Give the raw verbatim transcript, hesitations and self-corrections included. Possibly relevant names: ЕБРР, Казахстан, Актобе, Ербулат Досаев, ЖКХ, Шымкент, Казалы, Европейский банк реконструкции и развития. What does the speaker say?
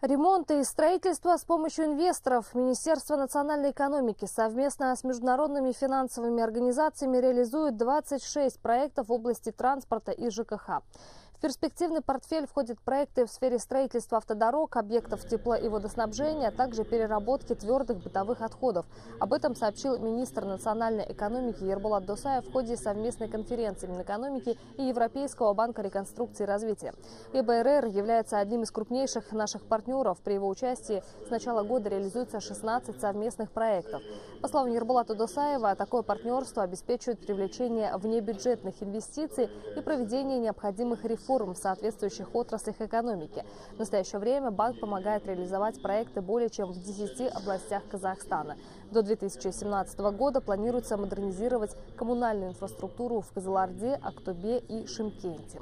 Ремонты и строительство с помощью инвесторов. Министерство национальной экономики совместно с международными финансовыми организациями реализует двадцать шесть проектов в области транспорта и ЖКХ. В перспективный портфель входят проекты в сфере строительства автодорог, объектов тепла и водоснабжения, а также переработки твердых бытовых отходов. Об этом сообщил министр национальной экономики Ербулат Досаев в ходе совместной конференции Минэкономики и Европейского банка реконструкции и развития. ЕБРР является одним из крупнейших наших партнеров. При его участии с начала года реализуется шестнадцать совместных проектов. По словам Ербулата Досаева, такое партнерство обеспечивает привлечение внебюджетных инвестиций и проведение необходимых реформ в соответствующих отраслях экономики. В настоящее время банк помогает реализовать проекты более чем в десяти областях Казахстана. До две тысячи семнадцатого года планируется модернизировать коммунальную инфраструктуру в Казаларде, Актобе и Шымкенте.